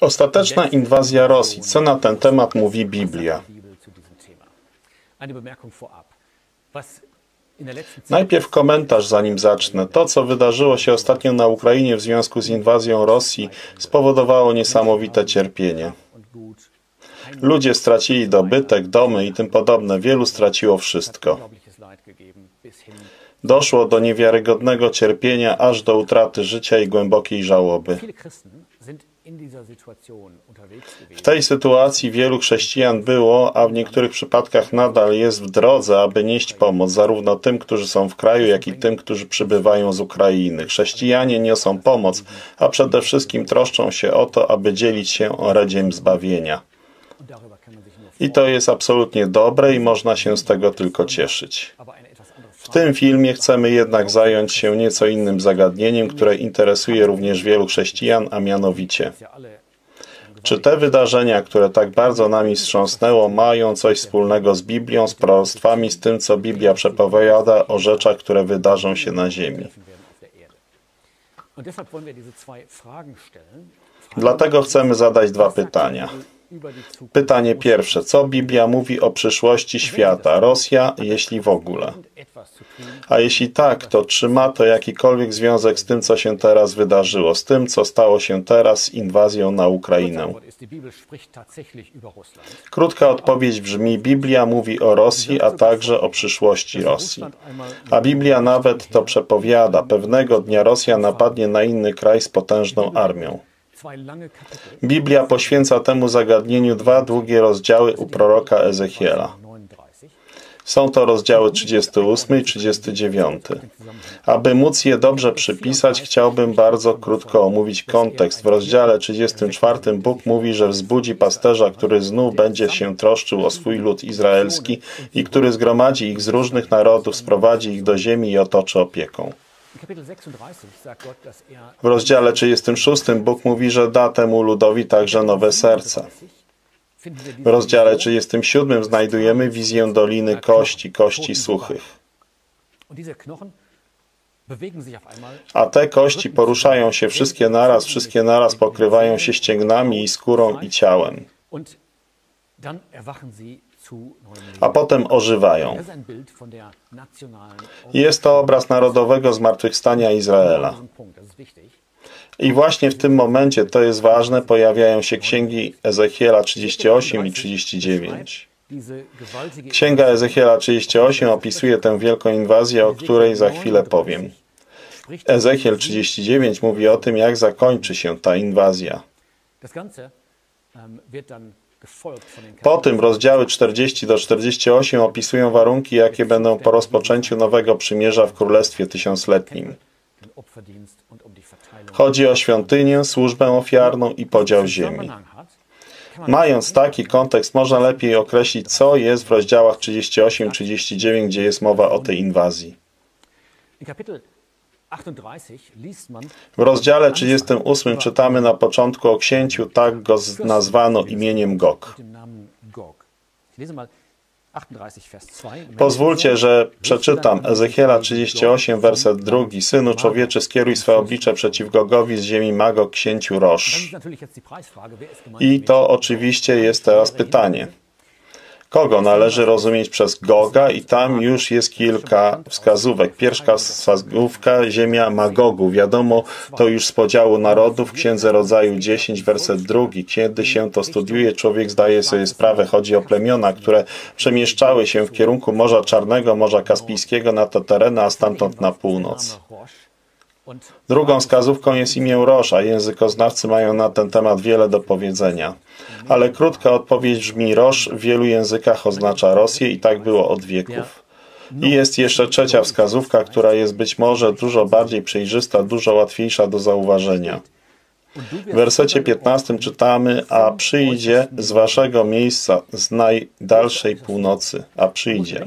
Ostateczna inwazja Rosji. Co na ten temat mówi Biblia? Najpierw komentarz, zanim zacznę. To, co wydarzyło się ostatnio na Ukrainie w związku z inwazją Rosji, spowodowało niesamowite cierpienie. Ludzie stracili dobytek, domy i tym podobne. Wielu straciło wszystko. Doszło do niewiarygodnego cierpienia, aż do utraty życia i głębokiej żałoby. W tej sytuacji wielu chrześcijan było, a w niektórych przypadkach nadal jest, w drodze, aby nieść pomoc zarówno tym, którzy są w kraju, jak i tym, którzy przybywają z Ukrainy. Chrześcijanie niosą pomoc, a przede wszystkim troszczą się o to, aby dzielić się radziem zbawienia. I to jest absolutnie dobre i można się z tego tylko cieszyć. W tym filmie chcemy jednak zająć się nieco innym zagadnieniem, które interesuje również wielu chrześcijan, a mianowicie: czy te wydarzenia, które tak bardzo nami wstrząsnęło, mają coś wspólnego z Biblią, z proroctwami, z tym, co Biblia przepowiada o rzeczach, które wydarzą się na ziemi? Dlatego chcemy zadać dwa pytania. Pytanie pierwsze. Co Biblia mówi o przyszłości świata? Rosja, jeśli w ogóle. A jeśli tak, to czy ma to jakikolwiek związek z tym, co się teraz wydarzyło, z tym, co stało się teraz z inwazją na Ukrainę? Krótka odpowiedź brzmi: Biblia mówi o Rosji, a także o przyszłości Rosji. A Biblia nawet to przepowiada. Pewnego dnia Rosja napadnie na inny kraj z potężną armią. Biblia poświęca temu zagadnieniu dwa długie rozdziały u proroka Ezechiela. Są to rozdziały 38 i 39. Aby móc je dobrze przypisać, chciałbym bardzo krótko omówić kontekst. W rozdziale 34 Bóg mówi, że wzbudzi pasterza, który znów będzie się troszczył o swój lud izraelski i który zgromadzi ich z różnych narodów, sprowadzi ich do ziemi i otoczy opieką. W rozdziale 36 Bóg mówi, że da temu ludowi także nowe serce. W rozdziale 37 znajdujemy wizję doliny kości, kości suchych. A te kości poruszają się wszystkie naraz pokrywają się ścięgnami i skórą i ciałem. A potem ożywają. Jest to obraz narodowego zmartwychwstania Izraela. I właśnie w tym momencie, to jest ważne, pojawiają się księgi Ezechiela 38 i 39. Księga Ezechiela 38 opisuje tę wielką inwazję, o której za chwilę powiem. Ezechiel 39 mówi o tym, jak zakończy się ta inwazja. Po tym rozdziały 40 do 48 opisują warunki, jakie będą po rozpoczęciu nowego przymierza w Królestwie Tysiącletnim. Chodzi o świątynię, służbę ofiarną i podział ziemi. Mając taki kontekst, można lepiej określić, co jest w rozdziałach 38-39, gdzie jest mowa o tej inwazji. W rozdziale 38 czytamy na początku o księciu, tak go nazwano imieniem Gog. Pozwólcie, że przeczytam Ezechiela 38, werset 2. Synu człowieczy, skieruj swe oblicze przeciw Gogowi z ziemi Magog, księciu Rosz. I to oczywiście jest teraz pytanie. Kogo należy rozumieć przez Goga? I tam już jest kilka wskazówek. Pierwsza wskazówka, ziemia Magogu. Wiadomo, to już z podziału narodów, Księdze Rodzaju 10, werset 2. Kiedy się to studiuje, człowiek zdaje sobie sprawę. Chodzi o plemiona, które przemieszczały się w kierunku Morza Czarnego, Morza Kaspijskiego na te tereny, a stamtąd na północ. Drugą wskazówką jest imię Rosz, a językoznawcy mają na ten temat wiele do powiedzenia. Ale krótka odpowiedź brzmi: Rosz w wielu językach oznacza Rosję i tak było od wieków. I jest jeszcze trzecia wskazówka, która jest być może dużo bardziej przejrzysta, dużo łatwiejsza do zauważenia. W wersecie 15 czytamy: a przyjdzie z waszego miejsca, z najdalszej północy. A przyjdzie.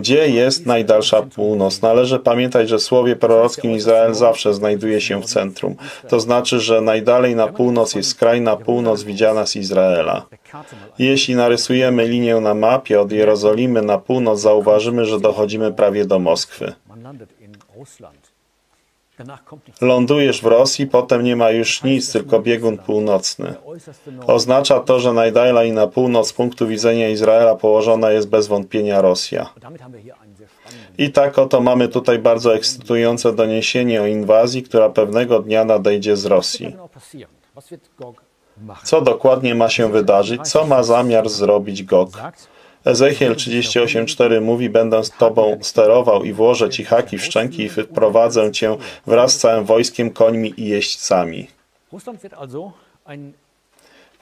Gdzie jest najdalsza północ? Należy pamiętać, że w słowie prorockim Izrael zawsze znajduje się w centrum. To znaczy, że najdalej na północ jest skrajna północ widziana z Izraela. Jeśli narysujemy linię na mapie od Jerozolimy na północ, zauważymy, że dochodzimy prawie do Moskwy. Lądujesz w Rosji, potem nie ma już nic, tylko biegun północny. Oznacza to, że najdalej na północ z punktu widzenia Izraela położona jest bez wątpienia Rosja. I tak oto mamy tutaj bardzo ekscytujące doniesienie o inwazji, która pewnego dnia nadejdzie z Rosji. Co dokładnie ma się wydarzyć? Co ma zamiar zrobić Gog? Ezechiel 38,4 mówi, będę z Tobą sterował i włożę Ci haki w szczęki i wyprowadzę Cię wraz z całym wojskiem, końmi i jeźdźcami.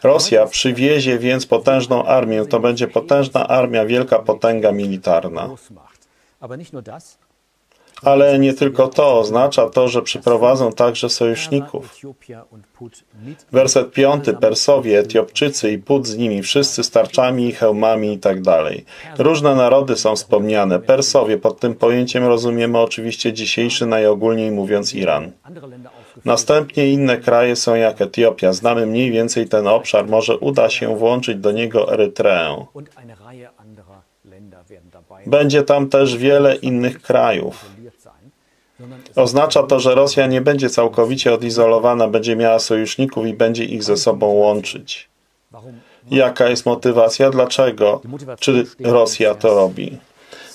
Rosja przywiezie więc potężną armię. To będzie potężna armia, wielka potęga militarna. Ale nie tylko to, oznacza to, że przyprowadzą także sojuszników. Werset 5. Persowie, Etiopczycy i Put z nimi, wszyscy z tarczami i hełmami i tak dalej. Różne narody są wspomniane. Persowie, pod tym pojęciem rozumiemy oczywiście dzisiejszy, najogólniej mówiąc, Iran. Następnie inne kraje są jak Etiopia. Znamy mniej więcej ten obszar, może uda się włączyć do niego Erytreę. Będzie tam też wiele innych krajów. Oznacza to, że Rosja nie będzie całkowicie odizolowana, będzie miała sojuszników i będzie ich ze sobą łączyć. Jaka jest motywacja? Dlaczego? Czy Rosja to robi?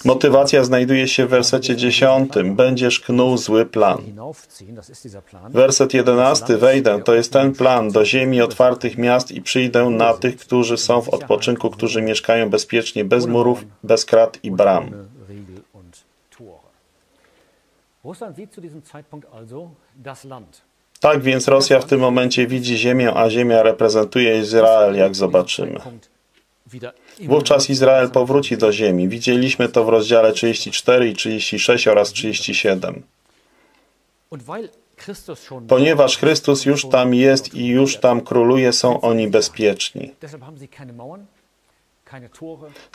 Motywacja znajduje się w wersecie 10. Będziesz knuł zły plan. Werset 11. Wejdę, to jest ten plan, do ziemi otwartych miast i przyjdę na tych, którzy są w odpoczynku, którzy mieszkają bezpiecznie, bez murów, bez krat i bram. Tak więc Rosja w tym momencie widzi ziemię, a ziemia reprezentuje Izrael, jak zobaczymy. Wówczas Izrael powróci do ziemi. Widzieliśmy to w rozdziale 34 i 36 oraz 37. Ponieważ Chrystus już tam jest i już tam króluje, są oni bezpieczni.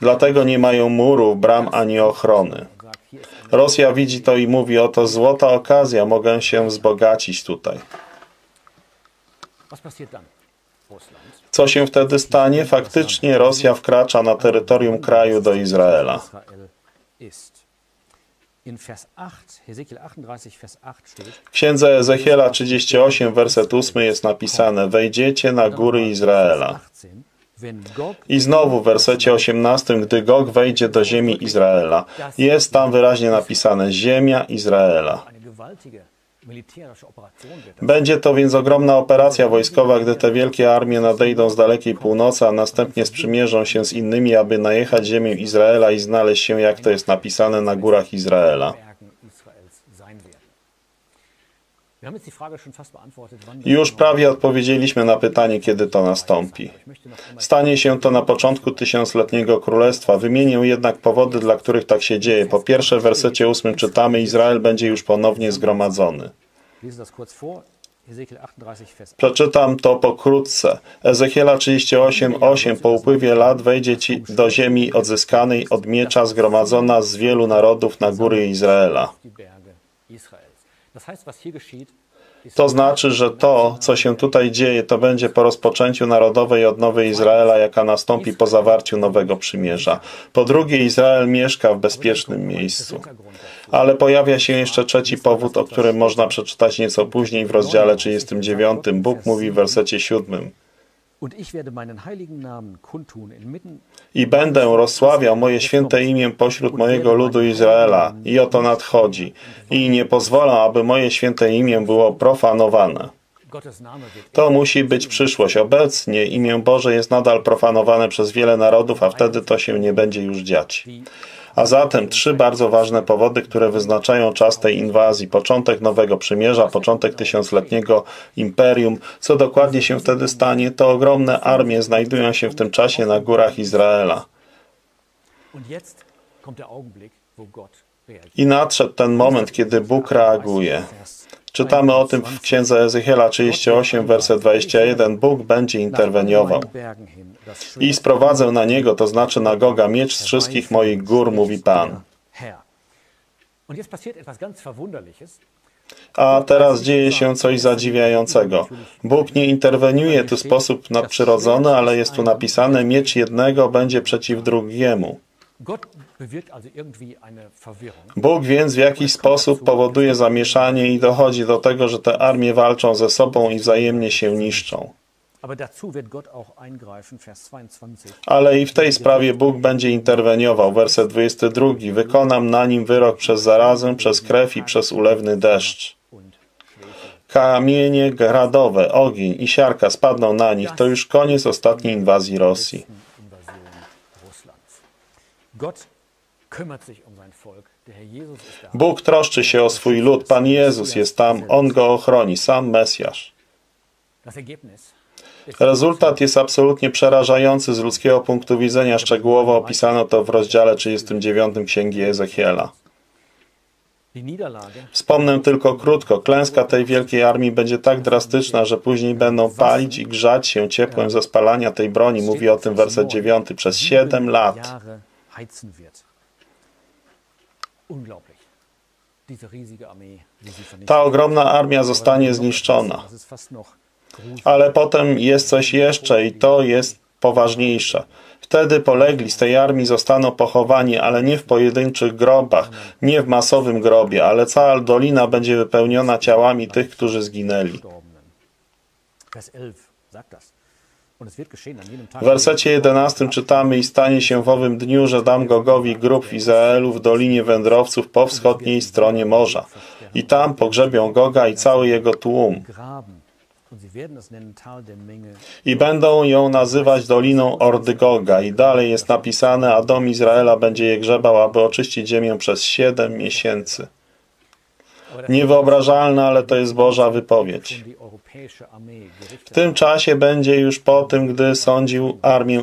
Dlatego nie mają murów, bram ani ochrony. Rosja widzi to i mówi, oto złota okazja, mogę się wzbogacić tutaj. Co się wtedy stanie? Faktycznie Rosja wkracza na terytorium kraju do Izraela. W księdze Ezechiela 38, werset 8 jest napisane, wejdziecie na góry Izraela. I znowu w wersecie 18, gdy Gog wejdzie do ziemi Izraela. Jest tam wyraźnie napisane, ziemia Izraela. Będzie to więc ogromna operacja wojskowa, gdy te wielkie armie nadejdą z dalekiej północy, a następnie sprzymierzą się z innymi, aby najechać ziemię Izraela i znaleźć się, jak to jest napisane, na górach Izraela. Już prawie odpowiedzieliśmy na pytanie, kiedy to nastąpi. Stanie się to na początku tysiącletniego królestwa. Wymienię jednak powody, dla których tak się dzieje. Po pierwsze, w wersecie 8 czytamy, Izrael będzie już ponownie zgromadzony. Przeczytam to pokrótce. Ezechiela 38,8. Po upływie lat wejdzie ci do ziemi odzyskanej od miecza, zgromadzona z wielu narodów na góry Izraela. To znaczy, że to, co się tutaj dzieje, to będzie po rozpoczęciu narodowej odnowy Izraela, jaka nastąpi po zawarciu nowego przymierza. Po drugie, Izrael mieszka w bezpiecznym miejscu. Ale pojawia się jeszcze trzeci powód, o którym można przeczytać nieco później w rozdziale 39. Bóg mówi w wersecie 7. I będę rozsławiał moje święte imię pośród mojego ludu Izraela. I oto nadchodzi. I nie pozwolę, aby moje święte imię było profanowane. To musi być przyszłość. Obecnie imię Boże jest nadal profanowane przez wiele narodów, a wtedy to się nie będzie już dziać. A zatem trzy bardzo ważne powody, które wyznaczają czas tej inwazji. Początek Nowego Przymierza, początek tysiącletniego imperium. Co dokładnie się wtedy stanie? To ogromne armie znajdują się w tym czasie na górach Izraela. I nadszedł ten moment, kiedy Bóg reaguje. Czytamy o tym w księdze Ezechiela 38, werset 21. Bóg będzie interweniował. I sprowadzę na niego, to znaczy na Goga, miecz z wszystkich moich gór, mówi Pan. A teraz dzieje się coś zadziwiającego. Bóg nie interweniuje tu w sposób nadprzyrodzony, ale jest tu napisane, miecz jednego będzie przeciw drugiemu. Bóg więc w jakiś sposób powoduje zamieszanie i dochodzi do tego, że te armie walczą ze sobą i wzajemnie się niszczą. Ale i w tej sprawie Bóg będzie interweniował. Werset 22. Wykonam na nim wyrok przez zarazę, przez krew i przez ulewny deszcz. Kamienie gradowe, ogień i siarka spadną na nich. To już koniec ostatniej inwazji Rosji. Bóg troszczy się o swój lud. Pan Jezus jest tam. On go ochroni. Sam Mesjasz. Rezultat jest absolutnie przerażający z ludzkiego punktu widzenia. Szczegółowo opisano to w rozdziale 39 Księgi Ezechiela. Wspomnę tylko krótko. Klęska tej wielkiej armii będzie tak drastyczna, że później będą palić i grzać się ciepłem ze spalania tej broni. Mówi o tym werset 9. Przez 7 lat. Ta ogromna armia zostanie zniszczona. Ale potem jest coś jeszcze i to jest poważniejsze. Wtedy polegli z tej armii zostaną pochowani, ale nie w pojedynczych grobach, nie w masowym grobie, ale cała dolina będzie wypełniona ciałami tych, którzy zginęli. W wersecie 11 czytamy: I stanie się w owym dniu, że dam Gogowi grób w Izraelu w Dolinie Wędrowców po wschodniej stronie morza. I tam pogrzebią Goga i cały jego tłum. I będą ją nazywać Doliną Ordy Goga. I dalej jest napisane, a dom Izraela będzie je grzebał, aby oczyścić ziemię przez 7 miesięcy. Niewyobrażalne, ale to jest Boża wypowiedź. W tym czasie będzie już po tym, gdy sądził armię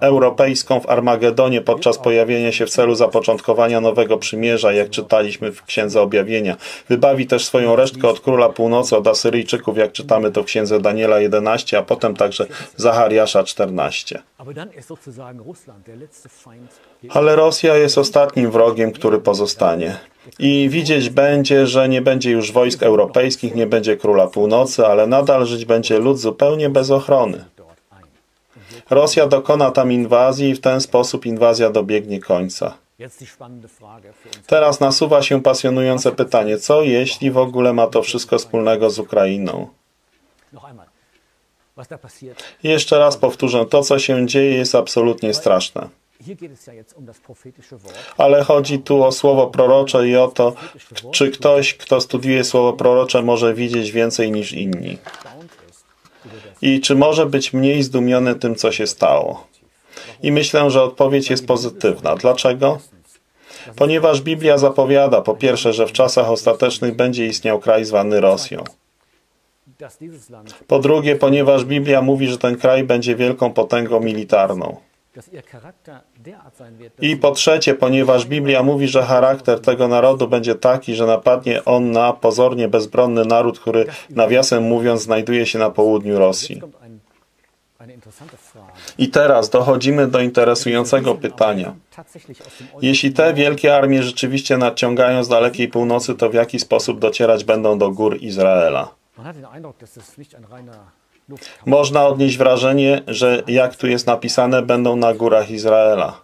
europejską w Armagedonie podczas pojawienia się w celu zapoczątkowania Nowego Przymierza, jak czytaliśmy w Księdze Objawienia. Wybawi też swoją resztkę od Króla Północy, od Asyryjczyków, jak czytamy to w Księdze Daniela 11, a potem także Zachariasza 14. Ale Rosja jest ostatnim wrogiem, który pozostanie. I widzieć będzie, że nie będzie już wojsk europejskich, nie będzie Króla Północy, ale nadal żyć będzie lud zupełnie bez ochrony. Rosja dokona tam inwazji i w ten sposób inwazja dobiegnie końca. Teraz nasuwa się pasjonujące pytanie, co jeśli w ogóle ma to wszystko wspólnego z Ukrainą? Jeszcze raz powtórzę, to co się dzieje jest absolutnie straszne. Ale chodzi tu o słowo prorocze i o to, czy ktoś, kto studiuje słowo prorocze, może widzieć więcej niż inni. I czy może być mniej zdumiony tym, co się stało. I myślę, że odpowiedź jest pozytywna. Dlaczego? Ponieważ Biblia zapowiada, po pierwsze, że w czasach ostatecznych będzie istniał kraj zwany Rosją. Po drugie, ponieważ Biblia mówi, że ten kraj będzie wielką potęgą militarną. I po trzecie, ponieważ Biblia mówi, że charakter tego narodu będzie taki, że napadnie on na pozornie bezbronny naród, który, nawiasem mówiąc, znajduje się na południu Rosji. I teraz dochodzimy do interesującego pytania. Jeśli te wielkie armie rzeczywiście nadciągają z dalekiej północy, to w jaki sposób docierać będą do gór Izraela? Można odnieść wrażenie, że jak tu jest napisane, będą na górach Izraela.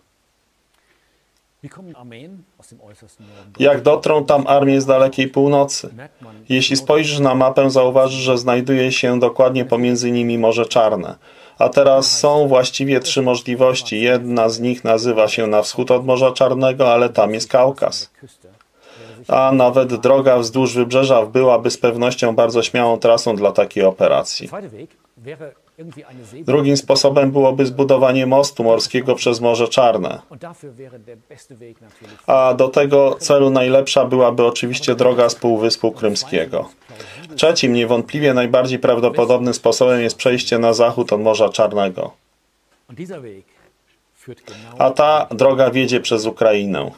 Jak dotrą tam armie z dalekiej północy? Jeśli spojrzysz na mapę, zauważysz, że znajduje się dokładnie pomiędzy nimi Morze Czarne. A teraz są właściwie 3 możliwości. Jedna z nich nazywa się na wschód od Morza Czarnego, ale tam jest Kaukaz. A nawet droga wzdłuż wybrzeża byłaby z pewnością bardzo śmiałą trasą dla takiej operacji. Drugim sposobem byłoby zbudowanie mostu morskiego przez Morze Czarne. A do tego celu najlepsza byłaby oczywiście droga z Półwyspu Krymskiego. Trzecim, niewątpliwie najbardziej prawdopodobnym sposobem jest przejście na zachód od Morza Czarnego. A ta droga wiedzie przez Ukrainę.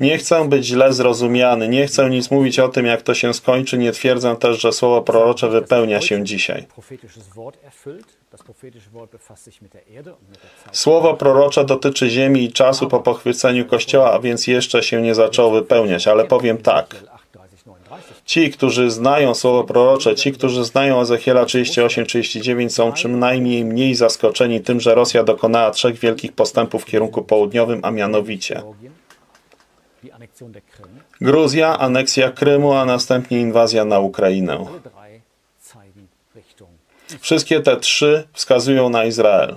Nie chcę być źle zrozumiany, nie chcę nic mówić o tym, jak to się skończy, nie twierdzę też, że słowo prorocze wypełnia się dzisiaj. Słowo prorocze dotyczy ziemi i czasu po pochwyceniu Kościoła, a więc jeszcze się nie zaczęło wypełniać, ale powiem tak. Ci, którzy znają słowo prorocze, ci, którzy znają Ezechiela 38-39, są przynajmniej mniej zaskoczeni tym, że Rosja dokonała 3 wielkich postępów w kierunku południowym, a mianowicie Gruzja, aneksja Krymu, a następnie inwazja na Ukrainę. Wszystkie te 3 wskazują na Izrael.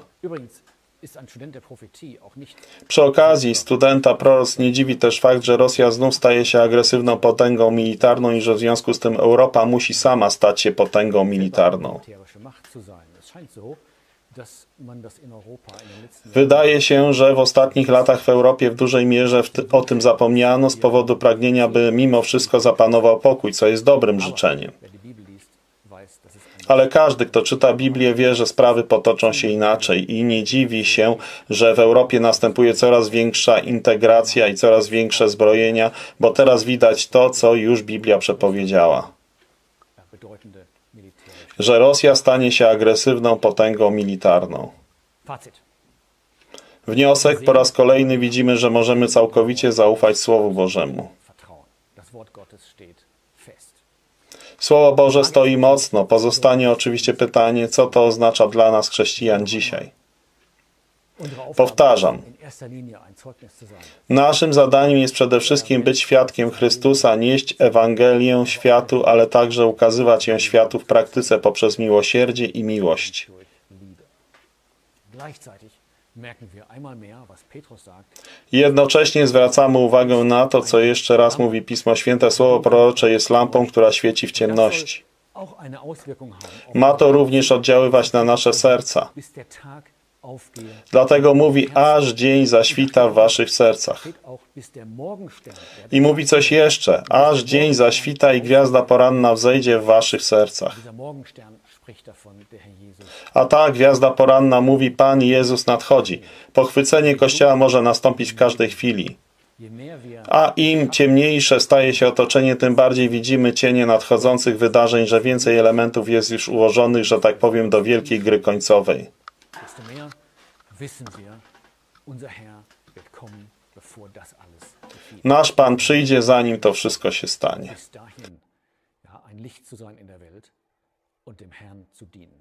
Przy okazji studenta proroc nie dziwi też fakt, że Rosja znów staje się agresywną potęgą militarną i że w związku z tym Europa musi sama stać się potęgą militarną. Wydaje się, że w ostatnich latach w Europie w dużej mierze o tym zapomniano z powodu pragnienia, by mimo wszystko zapanował pokój, co jest dobrym życzeniem. Ale każdy, kto czyta Biblię, wie, że sprawy potoczą się inaczej i nie dziwi się, że w Europie następuje coraz większa integracja i coraz większe zbrojenia, bo teraz widać to, co już Biblia przepowiedziała. Że Rosja stanie się agresywną potęgą militarną. Wniosek: po raz kolejny widzimy, że możemy całkowicie zaufać Słowu Bożemu. Słowo Boże stoi mocno. Pozostanie oczywiście pytanie, co to oznacza dla nas, chrześcijan, dzisiaj. Powtarzam. Naszym zadaniem jest przede wszystkim być świadkiem Chrystusa, nieść Ewangelię światu, ale także ukazywać ją światu w praktyce poprzez miłosierdzie i miłość. Jednocześnie zwracamy uwagę na to, co jeszcze raz mówi Pismo Święte. Słowo prorocze jest lampą, która świeci w ciemności. Ma to również oddziaływać na nasze serca. Dlatego mówi, aż dzień zaświta w waszych sercach. I mówi coś jeszcze, aż dzień zaświta i gwiazda poranna wzejdzie w waszych sercach. A ta gwiazda poranna mówi, Pan Jezus nadchodzi. Pochwycenie Kościoła może nastąpić w każdej chwili. A im ciemniejsze staje się otoczenie, tym bardziej widzimy cienie nadchodzących wydarzeń, że więcej elementów jest już ułożonych, że tak powiem, do wielkiej gry końcowej. Nasz Pan przyjdzie, zanim to wszystko się stanie. Und dem Herrn zu dienen.